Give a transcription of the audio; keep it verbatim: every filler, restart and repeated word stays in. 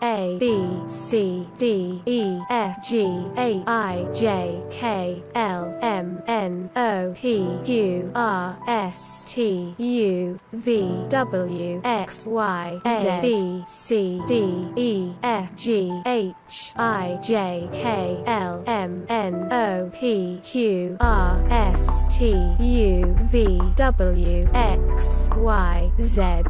A B C D E F G A I J K L M N O P Q R S T U V W X Y Z B C D E F G H I J K L M N O P Q R S T U V W X Y Z